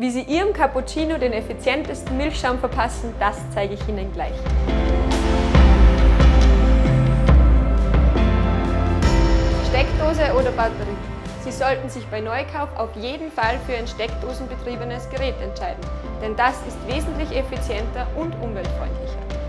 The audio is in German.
Wie Sie Ihrem Cappuccino den effizientesten Milchschaum verpassen, das zeige ich Ihnen gleich. Steckdose oder Batterie? Sie sollten sich bei Neukauf auf jeden Fall für ein steckdosenbetriebenes Gerät entscheiden, denn das ist wesentlich effizienter und umweltfreundlicher.